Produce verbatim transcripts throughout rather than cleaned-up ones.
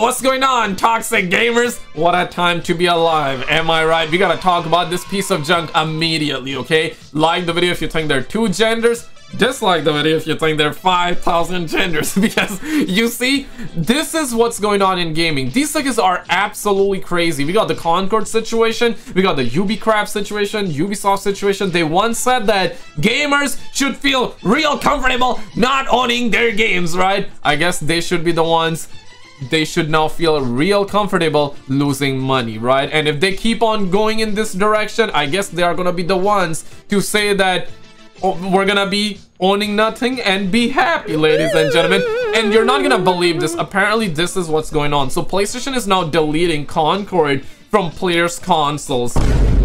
what's going on, toxic gamers? What a time to be alive, am I right? We gotta talk about this piece of junk immediately, okay? Like the video if you think there are two genders. Dislike the video if you think there are five thousand genders, because you see, this is what's going on in gaming. These suckers are absolutely crazy. We got the Concord situation, we got the Ubisoft situation, Ubisoft situation. They once said that gamers should feel real comfortable not owning their games, right? I guess they should be the ones, they should now feel real comfortable losing money, right? And if they keep on going in this direction, I guess they are gonna be the ones to say that, oh, we're gonna be owning nothing and be happy, ladies and gentlemen. And you're not gonna believe this. Apparently, this is what's going on. So PlayStation is now deleting Concord from players' consoles.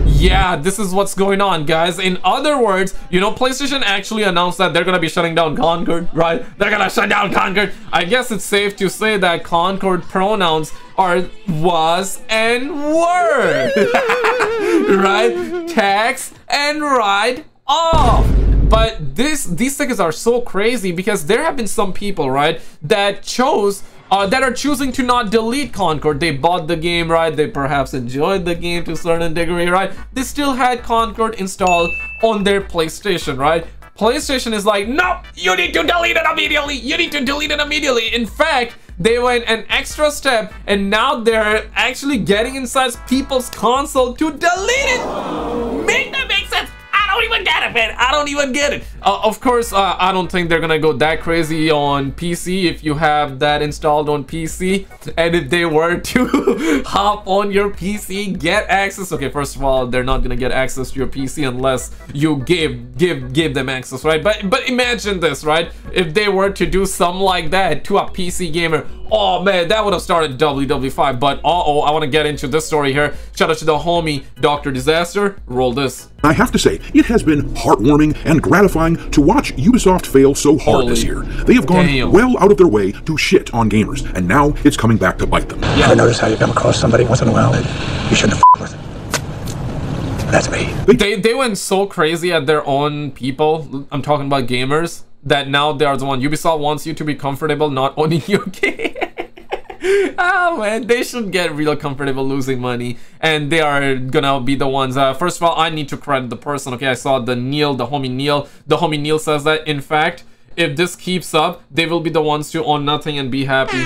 Yeah, this is what's going on, guys. In other words, you know, PlayStation actually announced that they're gonna be shutting down Concord, right? They're gonna shut down Concord. I guess it's safe to say that Concord pronouns are was and were. Right? Text and write off. But this these tickets are so crazy, because there have been some people, right, that chose uh, that are choosing to not delete Concord. They bought the game, right? They perhaps enjoyed the game to a certain degree, right? They still had Concord installed on their PlayStation, right? PlayStation is like, nope, you need to delete it immediately. You need to delete it immediately. In fact, they went an extra step, and now they're actually getting inside people's console to delete it. Make that make sense. I don't even get it, man. I don't even get it. Uh, of course, uh, I don't think they're gonna go that crazy on P C if you have that installed on P C. And if they were to hop on your P C, get access. Okay, first of all, they're not gonna get access to your P C unless you give give give them access, right? But but imagine this, right? If they were to do something like that to a P C gamer, oh man, that would have started W W five. But uh-oh, I want to get into this story here. Shout out to the homie Doctor Disaster. Roll this. I have to say, it has been heartwarming and gratifying to watch Ubisoft fail so hard Holy this year. They have gone damn. well out of their way to shit on gamers, and now it's coming back to bite them. You ever notice how you come across somebody once in a while that you shouldn't have f***ed with them? That's me. They, they went so crazy at their own people, I'm talking about gamers, that now they are the one. Ubisoft wants you to be comfortable not owning your game. Oh man, they should get real comfortable losing money, and they are gonna be the ones. Uh, first of all, I need to credit the person. Okay, I saw the Neil, the homie Neil. The homie Neil says that, in fact, if this keeps up, they will be the ones to own nothing and be happy.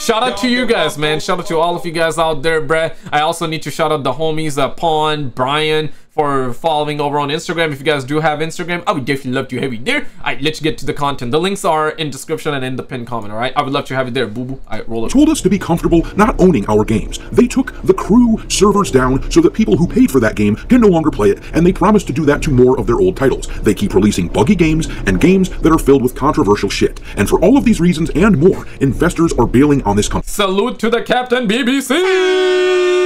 Shout out to you guys, man. Shout out to all of you guys out there, bruh. I also need to shout out the homies, uh, Pawn, Brian, for following over on Instagram. If you guys do have Instagram, I would definitely love to have you there. All right, let's get to the content. The links are in description and in the pinned comment, all right? I would love to have you there, boo-boo. All right, roll it. Told us to be comfortable not owning our games. They took The Crew servers down so that people who paid for that game can no longer play it, and they promised to do that to more of their old titles. They keep releasing buggy games and games that are filled with controversial shit. And for all of these reasons and more, investors are bailing on this company. Salute to the Captain B B C!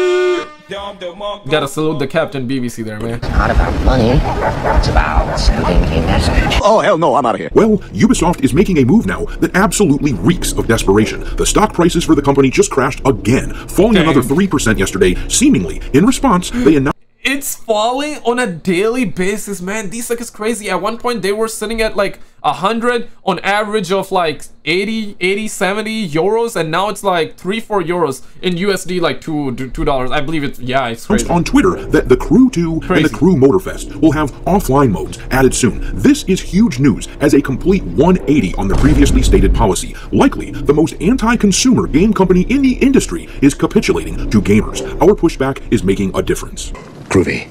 Gotta salute the Captain B B C there, man. It's not about money, it's about sending a message. Oh, hell no, I'm out of here. Well, Ubisoft is making a move now that absolutely reeks of desperation. The stock prices for the company just crashed again, falling Dang. another three percent yesterday. Seemingly, in response, they announced... It's falling on a daily basis, man. These suckers crazy. At one point, they were sitting at like one hundred on average of like eighty, eighty, seventy euros, and now it's like three, four euros in U S D, like two, two dollars. I believe it's yeah, it's crazy. On Twitter, that the Crew two and the Crew Motorfest will have offline modes added soon. This is huge news as a complete one eighty on the previously stated policy. Likely, the most anti-consumer game company in the industry is capitulating to gamers. Our pushback is making a difference. Groovy.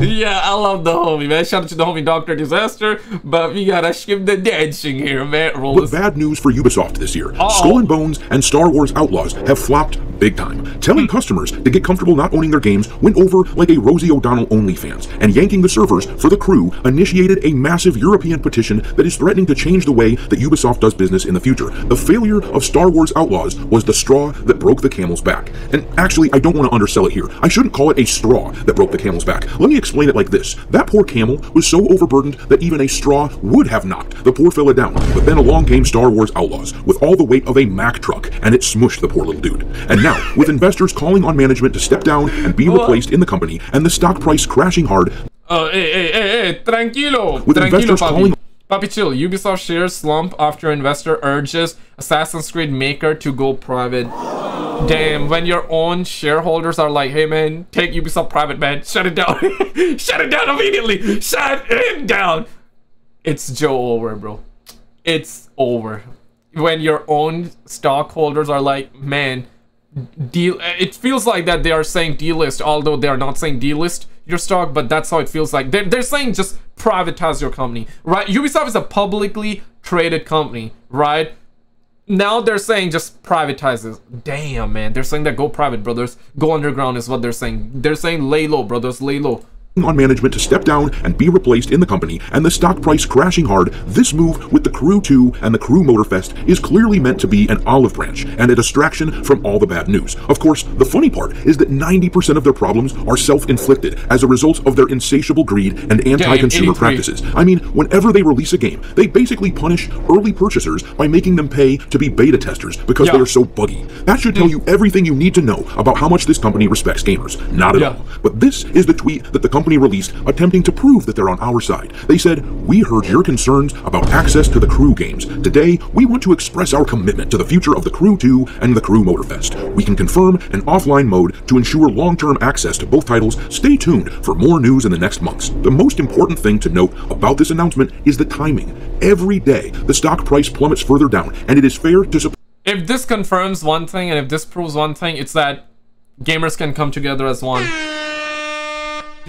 Yeah, I love the homie, man. Shout out to the homie Doctor Disaster, but we gotta skip the dancing here, man. Roll but this. Bad news for Ubisoft this year. Uh-oh. Skull and Bones and Star Wars Outlaws have flopped big time. Telling customers to get comfortable not owning their games went over like a Rosie O'Donnell OnlyFans, and yanking the servers for The Crew initiated a massive European petition that is threatening to change the way that Ubisoft does business in the future. The failure of Star Wars Outlaws was the straw that broke the camel's back. And actually, I don't want to undersell it here. I shouldn't call it a straw that broke the camel's back. Let me explain it like this. That poor camel was so overburdened that even a straw would have knocked the poor fella down. But then along came Star Wars Outlaws with all the weight of a Mack truck, and it smushed the poor little dude. And now, with investors calling on management to step down and be replaced in the company, and the stock price crashing hard. Uh, eh, eh, eh, eh, tranquilo. With tranquilo, investors calling Puppy Chill, Ubisoft shares slump after investor urges Assassin's Creed maker to go private. Damn, when your own shareholders are like, hey man, take Ubisoft private, man. Shut it down. Shut it down immediately. Shut it down. It's Joe over, bro. It's over. When your own stockholders are like, man, deal. It feels like that they are saying delist, although they are not saying delist your stock, but that's how it feels like. They're, they're saying just privatize your company, right? Ubisoft is a publicly traded company, right? Now they're saying just privatize this. Damn, man. They're saying that go private, brothers. Go underground is what they're saying. They're saying lay low, brothers. Lay low. On management to step down and be replaced in the company, and the stock price crashing hard, this move with The Crew two and The Crew Motorfest is clearly meant to be an olive branch and a distraction from all the bad news. Of course, the funny part is that ninety percent of their problems are self-inflicted as a result of their insatiable greed and anti-consumer practices. I mean, whenever they release a game, they basically punish early purchasers by making them pay to be beta testers because yeah. they are so buggy. That should tell you everything you need to know about how much this company respects gamers. Not at yeah. all. But this is the tweet that the company released attempting to prove that they're on our side. They said, we heard your concerns about access to The Crew games. Today, we want to express our commitment to the future of The Crew two and The Crew Motorfest. We can confirm an offline mode to ensure long-term access to both titles. Stay tuned for more news in the next months. The most important thing to note about this announcement is the timing. Every day, the stock price plummets further down, and it is fair to suppose. If this confirms one thing and if this proves one thing, it's that gamers can come together as one.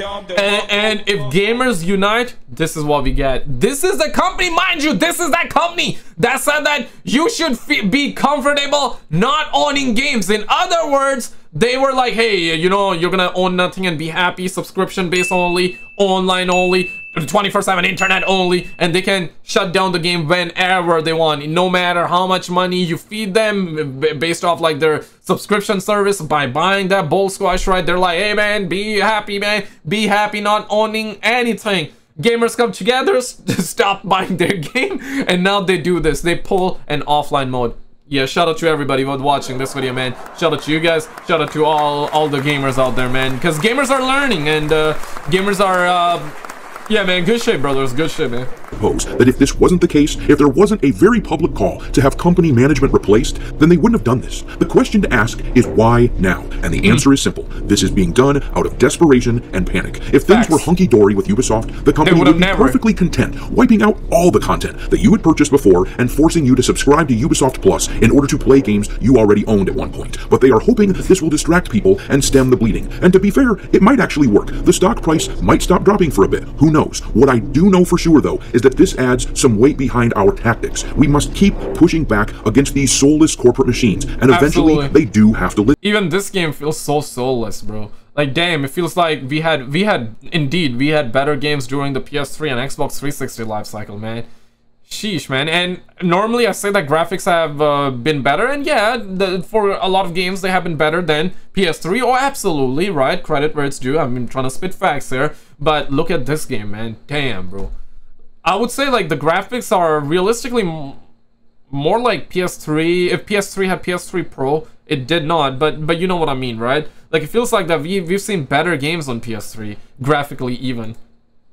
And, and if gamers unite, this is what we get. This is the company, mind you, this is that company that said that you should be comfortable not owning games. In other words, they were like, hey, you know, you're gonna own nothing and be happy, subscription based only, online only, twenty-four seven internet only, and they can shut down the game whenever they want, no matter how much money you feed them based off like their subscription service by buying that bowl squash, right? They're like, hey man, be happy, man, be happy not owning anything. Gamers come together, stop buying their game, and now they do this. They pull an offline mode. Yeah, shout out to everybody who's watching this video, man. Shout out to you guys. Shout out to all all the gamers out there, man, because gamers are learning, and uh, gamers are uh, yeah, man, good shit, brothers, good shit, man. Suppose that if this wasn't the case, if there wasn't a very public call to have company management replaced, then they wouldn't have done this. The question to ask is why now? And the answer is simple. This is being done out of desperation and panic. If things Facts. were hunky-dory with Ubisoft, the company would be never. perfectly content wiping out all the content that you had purchased before and forcing you to subscribe to Ubisoft Plus in order to play games you already owned at one point. But they are hoping this will distract people and stem the bleeding. And to be fair, it might actually work. The stock price might stop dropping for a bit. Who knows? Knows. What I do know for sure, though, is that this adds some weight behind our tactics. We must keep pushing back against these soulless corporate machines, and Absolutely. eventually they do have to live. Even this game feels so soulless, bro. Like, damn, it feels like we had, we had, indeed, we had better games during the P S three and Xbox three sixty lifecycle, man. Sheesh, man. And normally I say that graphics have uh, been better, and yeah, the, for a lot of games they have been better than P S three. Oh, absolutely, right? Credit where it's due. I've been trying to spit facts here, but look at this game, man. Damn, bro. I would say like the graphics are realistically m more like P S three. If P S three had P S three Pro, it did not, but but you know what I mean, right? Like, it feels like that we we've seen better games on P S three graphically, even.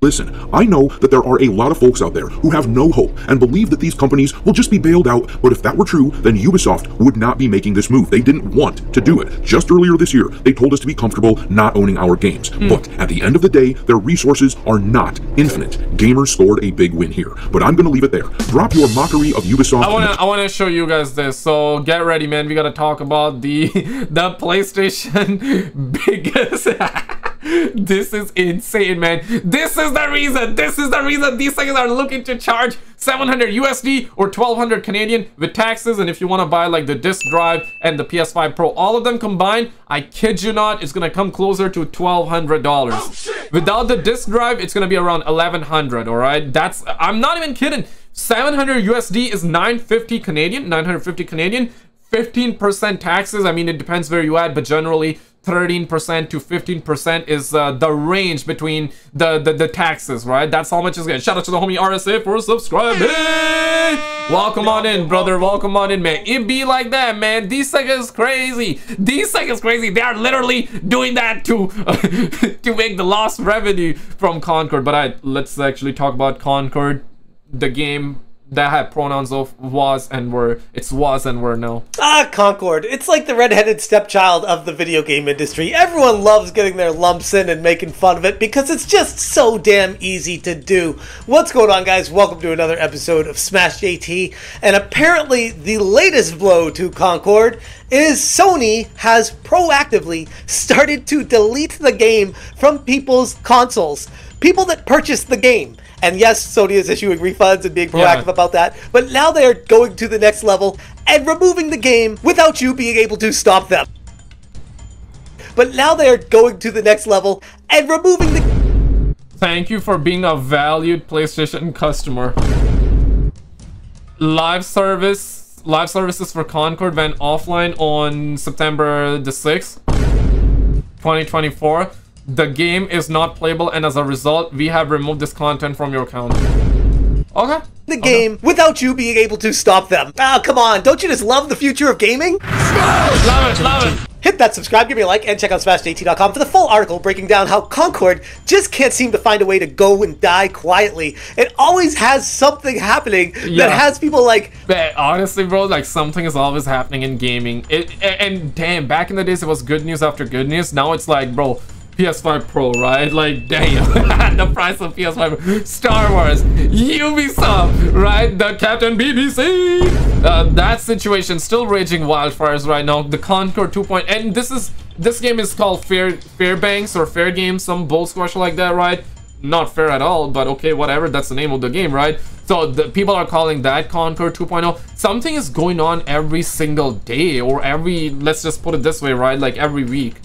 Listen, I know that there are a lot of folks out there who have no hope and believe that these companies will just be bailed out, but if that were true, then Ubisoft would not be making this move. They didn't want to do it. Just earlier this year, they told us to be comfortable not owning our games. Mm. But at the end of the day, their resources are not infinite. Gamers scored a big win here, but I'm going to leave it there. Drop your mockery of Ubisoft. I want to I want to show you guys this, so get ready, man. We got to talk about the, the PlayStation biggest... This is insane, man. This is the reason. This is the reason these things are looking to charge seven hundred U S D or twelve hundred Canadian with taxes. And if you want to buy like the disc drive and the P S five Pro, all of them combined, I kid you not, it's going to come closer to twelve hundred dollars. Oh, without the disc drive, it's going to be around eleven hundred. All right. That's, I'm not even kidding. seven hundred U S D is nine fifty Canadian, nine hundred fifty Canadian, fifteen percent taxes. I mean, it depends where you at, but generally thirteen percent to fifteen percent is uh, the range between the, the the taxes, right? That's how much is good. Shout out to the homie R S A for subscribing. Welcome on in, brother. Welcome on in, man. It be like that, man. These seconds crazy. These seconds crazy. They are literally doing that to uh, to make the lost revenue from Concord. But I let's actually talk about Concord. the game that had pronouns of was and were. It's was and were no. Ah, Concord. It's like the redheaded stepchild of the video game industry. Everyone loves getting their lumps in and making fun of it because it's just so damn easy to do. What's going on, guys? Welcome to another episode of Smash J T. And apparently the latest blow to Concord is Sony has proactively started to delete the game from people's consoles. People that purchased the game. And yes, Sony is issuing refunds and being proactive yeah. about that, but now they are going to the next level and removing the game without you being able to stop them. But now they are going to the next level and removing the... Thank you for being a valued PlayStation customer. Live service, live services for Concord went offline on September the sixth, twenty twenty-four. The game is not playable, and as a result, we have removed this content from your account. Okay. The game okay. without you being able to stop them. Oh, come on. Don't you just love the future of gaming? Love it, love it. Hit that subscribe, give me a like, and check out Smash J T dot com for the full article breaking down how Concord just can't seem to find a way to go and die quietly. It always has something happening yeah. that has people like... But honestly, bro, like something is always happening in gaming. It, and, and damn, back in the days, it was good news after good news. Now it's like, bro... P S five Pro, right? Like, damn. The price of P S five. Star Wars, Ubisoft, right? The Captain B B C. Uh, that situation still raging wildfires right now. The Concord two point oh, and this is this game is called Fair Fair Banks or Fair Games, some bull squash like that, right? Not fair at all, but okay, whatever. That's the name of the game, right? So the people are calling that Concord two point oh. Something is going on every single day, or every, let's just put it this way, right? Like every week.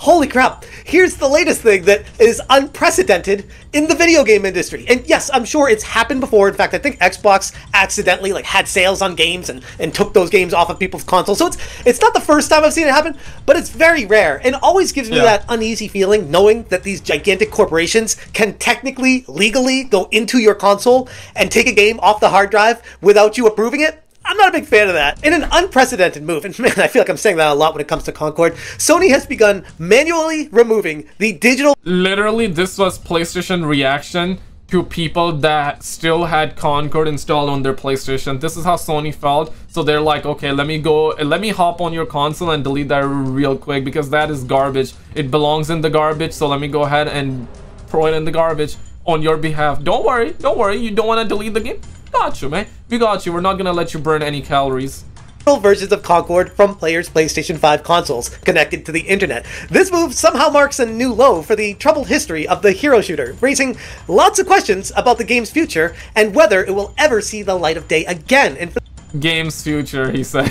Holy crap, here's the latest thing that is unprecedented in the video game industry. And yes, I'm sure it's happened before. In fact, I think Xbox accidentally like had sales on games and, and took those games off of people's consoles. So it's it's not the first time I've seen it happen, but it's very rare and always gives me yeah. that uneasy feeling knowing that these gigantic corporations can technically, legally go into your console and take a game off the hard drive without you approving it. I'm not a big fan of that. In an unprecedented move, and man, I feel like I'm saying that a lot when it comes to Concord, Sony has begun manually removing the digital... Literally, this was PlayStation reaction to people that still had Concord installed on their PlayStation. This is how Sony felt. So they're like, okay, let me go, let me hop on your console and delete that real quick because that is garbage. It belongs in the garbage, so let me go ahead and throw it in the garbage on your behalf. Don't worry, don't worry, you don't want to delete the game? Got you, man. We got you. We're not gonna let you burn any calories. Versions of Concord from players' PlayStation five consoles connected to the internet. This move somehow marks a new low for the troubled history of the hero shooter, raising lots of questions about the game's future and whether it will ever see the light of day again. And game's future, he said.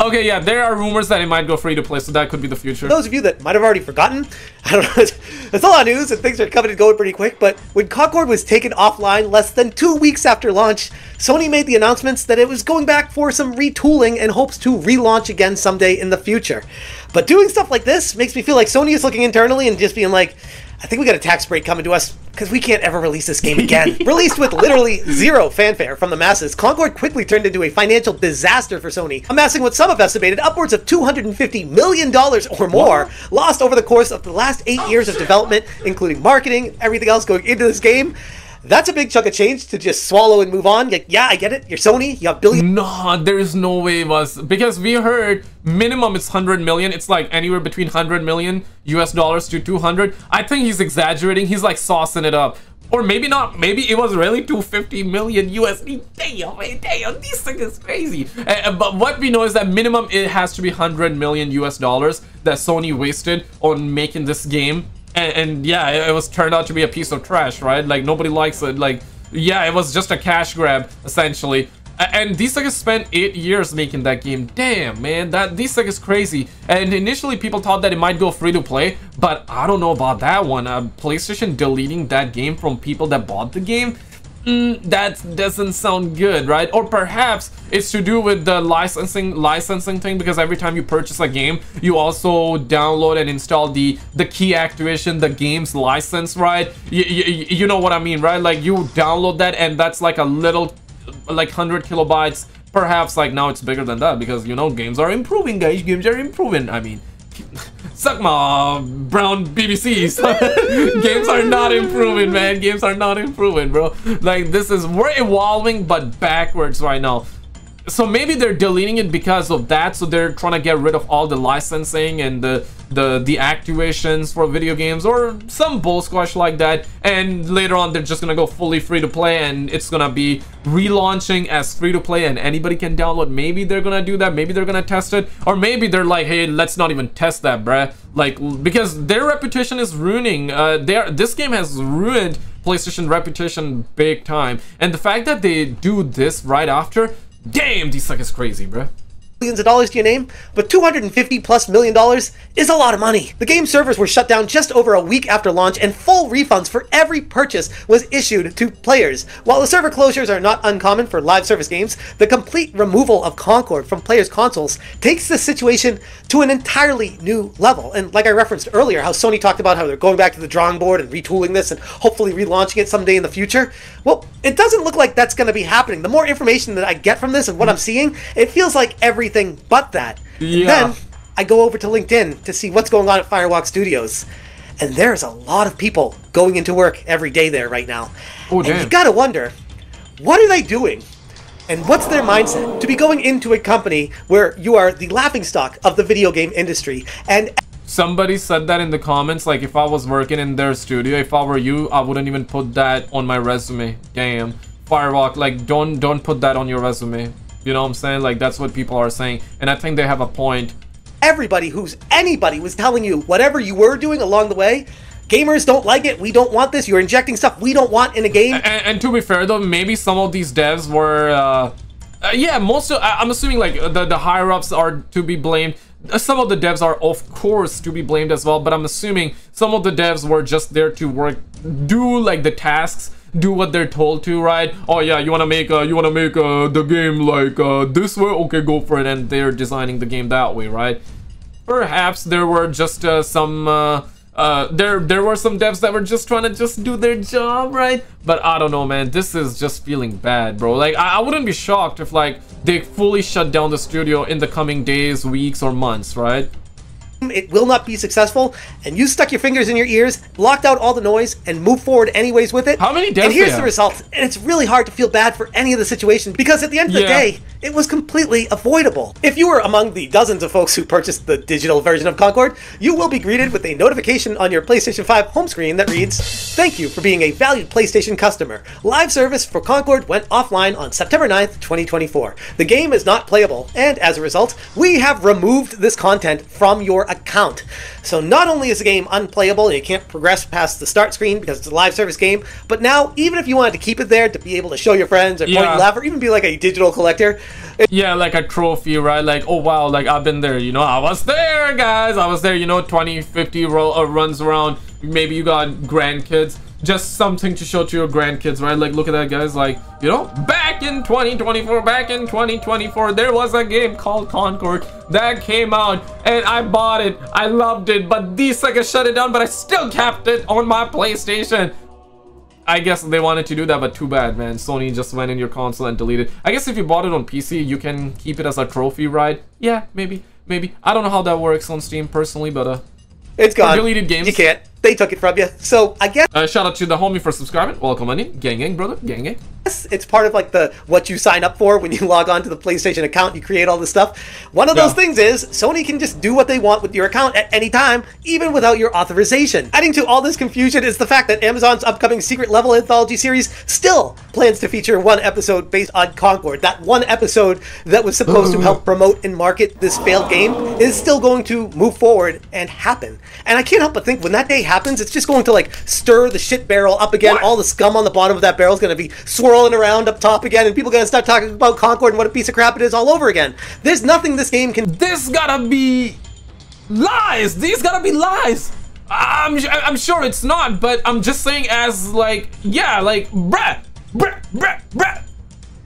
Okay, yeah, there are rumors that it might go free to play, so that could be the future. Those of you that might have already forgotten, I don't know, it's a lot of news and things are coming and going pretty quick, but when Concord was taken offline less than two weeks after launch, Sony made the announcements that it was going back for some retooling and hopes to relaunch again someday in the future. But doing stuff like this makes me feel like Sony is looking internally and just being like, I think we got a tax break coming to us because we can't ever release this game again. Released with literally zero fanfare from the masses, Concord quickly turned into a financial disaster for Sony, amassing what some have estimated upwards of two hundred fifty million dollars or more, what? lost over the course of the last eight oh, years shit. of development, including marketing, everything else going into this game. That's a big chunk of change to just swallow and move on. Like, yeah, I get it. You're Sony. You have billion. No, there is no way it was. Because we heard minimum it's one hundred million. It's like anywhere between one hundred million U S dollars to two hundred. I think he's exaggerating. He's like saucing it up. Or maybe not. Maybe it was really two hundred fifty million U S D. Damn, damn, this thing is crazy. Uh, but what we know is that minimum it has to be one hundred million U S dollars that Sony wasted on making this game. And, and yeah, it, it was turned out to be a piece of trash, right? Like nobody likes it. Like, yeah, it was just a cash grab essentially. And these suckers spent eight years making that game. Damn, man, that these suckers crazy. And initially, people thought that it might go free to play, but I don't know about that one. Uh, PlayStation deleting that game from people that bought the game. Mm, that doesn't sound good, right? Or perhaps it's to do with the licensing licensing thing, because every time you purchase a game, you also download and install the the key activation, the game's license, right? You, you, you know what I mean, right? Like you download that, and that's like a little, like one hundred kilobytes. Perhaps like now it's bigger than that because you know games are improving, guys. Games are improving. I mean. Suck my brown B B Cs. Games are not improving, man. Games are not improving, bro. Like, this is, we're evolving, but backwards right now. So maybe they're deleting it because of that. So they're trying to get rid of all the licensing and the the the activations for video games or some bull squash like that, and later on they're just gonna go fully free to play, and it's gonna be relaunching as free to play and anybody can download. Maybe they're gonna do that, maybe they're gonna test it, or maybe they're like, hey, let's not even test that, bruh, like, because their reputation is ruining uh their this game has ruined PlayStation reputation big time. And the fact that they do this right after, damn, these suckers crazy, bruh. Billions of dollars to your name, but two hundred fifty plus million dollars is a lot of money. The game servers were shut down just over a week after launch, and full refunds for every purchase was issued to players. While the server closures are not uncommon for live service games, the complete removal of Concord from players' consoles takes the situation to an entirely new level. And like I referenced earlier, how Sony talked about how they're going back to the drawing board and retooling this and hopefully relaunching it someday in the future. Well, it doesn't look like that's going to be happening. The more information that I get from this and what I'm seeing, it feels like everything Thing but that. Yeah. Then I go over to LinkedIn to see what's going on at Firewalk Studios, and there's a lot of people going into work every day there right now. Oh, and damn. You gotta wonder, what are they doing, and what's their mindset to be going into a company where you are the laughingstock of the video game industry? And somebody said that in the comments, like, if I was working in their studio, if I were you, I wouldn't even put that on my resume. Damn, Firewalk, like, don't don't put that on your resume. You know what I'm saying? Like, that's what people are saying. And I think they have a point. Everybody who's anybody was telling you whatever you were doing along the way, gamers don't like it, we don't want this, you're injecting stuff we don't want in a game. And, and to be fair, though, maybe some of these devs were... Uh, uh, yeah, most of... I, I'm assuming, like, the, the higher-ups are to be blamed. Some of the devs are, of course, to be blamed as well. But I'm assuming some of the devs were just there to work, do, like, the tasks, do what they're told to, right? Oh yeah, you want to make uh you want to make uh the game like uh this way, okay, go for it, and they're designing the game that way, right? Perhaps there were just uh, some uh uh there there were some devs that were just trying to just do their job, right? But I don't know, man, this is just feeling bad, bro. Like, I, I wouldn't be shocked if, like, they fully shut down the studio in the coming days, weeks, or months, right? It will not be successful, and you stuck your fingers in your ears, blocked out all the noise, and moved forward anyways with it. How many deaths? And here's the results. And it's really hard to feel bad for any of the situation, because at the end of yeah. the day, it was completely avoidable. If you were among the dozens of folks who purchased the digital version of Concord, you will be greeted with a notification on your PlayStation five home screen that reads, "Thank you for being a valued PlayStation customer. Live service for Concord went offline on September ninth, twenty twenty-four. The game is not playable, and as a result, we have removed this content from your account." So not only is the game unplayable and you can't progress past the start screen because it's a live service game, but now even if you wanted to keep it there to be able to show your friends or yeah. point and laugh, or even be like a digital collector, yeah, like a trophy, right? Like, oh wow, like, I've been there, you know, I was there, guys, I was there, you know, twenty, fifty roll, uh, runs around. Maybe you got grandkids, just something to show to your grandkids, right? Like, look at that, guys, like, you know, back in twenty twenty-four, back in twenty twenty-four, there was a game called Concord that came out, and I bought it, I loved it, but these suckers shut it down, but I still kept it on my PlayStation. I guess they wanted to do that, but too bad, man. Sony just went in your console and deleted. I guess if you bought it on P C, you can keep it as a trophy, right? Yeah, maybe, maybe. I don't know how that works on Steam personally, but uh, it's gone. Deleted games. You can't. They took it from you. So I guess. Uh, shout out to the homie for subscribing. Welcome, honey. Gang, gang, brother. Gang, gang. It's part of, like, the what you sign up for when you log on to the PlayStation account. You create all this stuff. One of yeah. those things is Sony can just do what they want with your account at any time, even without your authorization. Adding to all this confusion is the fact that Amazon's upcoming Secret Level anthology series still plans to feature one episode based on Concord. That one episode that was supposed Ooh. to help promote and market this failed game is still going to move forward and happen. And I can't help but think when that day happens, happens, it's just going to, like, stir the shit barrel up again. What? All the scum on the bottom of that barrel is going to be swirling around up top again, and people are going to start talking about Concord and what a piece of crap it is all over again. There's nothing this game can. This gotta be lies. These gotta be lies. I'm I'm sure it's not, but I'm just saying, as like, yeah, like, bruh, bruh, bruh, bruh.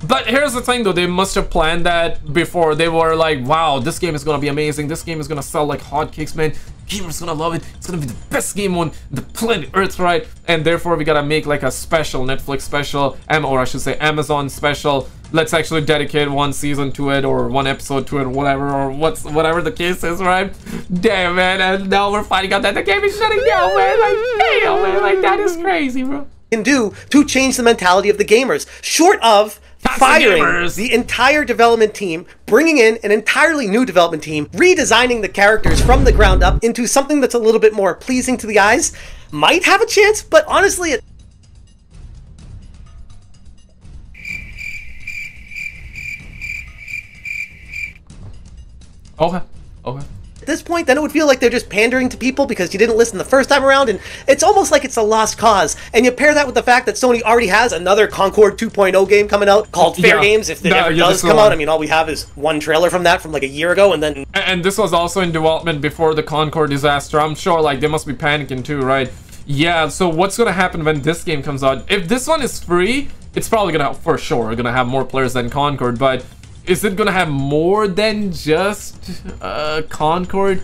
But here's the thing, though, they must have planned that before. They were like, wow, this game is gonna be amazing, this game is gonna sell like hotcakes, man, gamers gonna love it, it's gonna be the best game on the planet Earth, right? And therefore we gotta make like a special Netflix special, or I should say Amazon special, let's actually dedicate one season to it or one episode to it, or whatever, or what's whatever the case is, right? Damn, man, and now we're finding out that the game is shutting down, man. Like, damn, man, like that is crazy, bro. Can do to change the mentality of the gamers, short of firing the entire development team, bringing in an entirely new development team, redesigning the characters from the ground up into something that's a little bit more pleasing to the eyes, might have a chance, but honestly it okay okay at this point, then it would feel like they're just pandering to people because you didn't listen the first time around, and it's almost like it's a lost cause. And you pair that with the fact that Sony already has another Concord two point oh game coming out called Fair yeah. Games, if it no, ever yeah, does come out. I mean, all we have is one trailer from that from like a year ago, and then... And this was also in development before the Concord disaster. I'm sure, like, they must be panicking too, right? Yeah, so what's gonna happen when this game comes out? If this one is free, it's probably gonna, for sure, gonna have more players than Concord, but... Is it gonna have more than just uh, Concord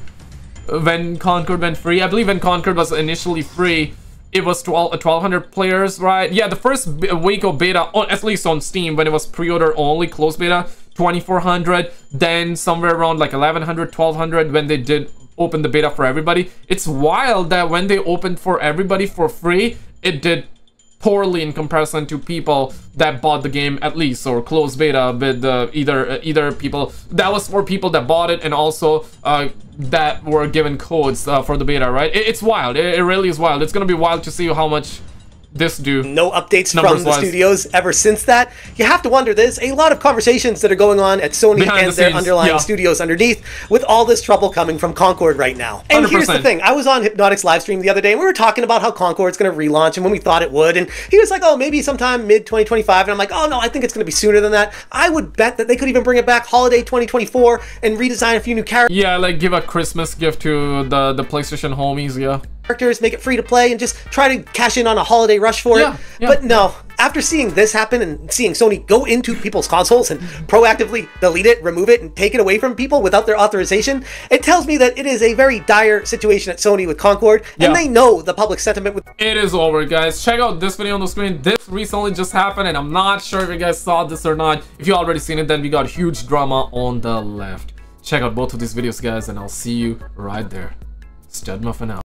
when Concord went free? I believe when Concord was initially free, it was twelve, twelve hundred players, right? Yeah, the first week of beta, on, at least on Steam, when it was pre-order only, closed beta, twenty-four hundred. Then somewhere around like eleven hundred, twelve hundred when they did open the beta for everybody. It's wild that when they opened for everybody for free, it did poorly in comparison to people that bought the game at least, or closed beta with uh, either uh, either people that was for people that bought it and also uh, that were given codes uh, for the beta, right? It, it's wild. It, it really is wild. It's gonna be wild to see how much this do. No updates from the studios ever since that. You have to wonder, there's a lot of conversations that are going on at Sony Behind and the their underlying yeah. studios underneath with all this trouble coming from Concord right now. And one hundred percent. Here's the thing, I was on Hypnotics live stream the other day and we were talking about how Concord's going to relaunch and when we thought it would, and he was like, oh, maybe sometime mid twenty twenty-five, and I'm like, oh no, I think it's going to be sooner than that. I would bet that they could even bring it back holiday twenty twenty-four and redesign a few new characters. Yeah, like give a Christmas gift to the, the PlayStation homies, yeah. characters, make it free to play, and just try to cash in on a holiday rush for yeah, it. Yeah. But no, after seeing this happen and seeing Sony go into people's consoles and proactively delete it, remove it, and take it away from people without their authorization, it tells me that it is a very dire situation at Sony with Concord, yeah. and they know the public sentiment with... It is over, guys. Check out this video on the screen. This recently just happened, and I'm not sure if you guys saw this or not. If you already seen it, then we got huge drama on the left. Check out both of these videos, guys, and I'll see you right there. Stud Muffin out.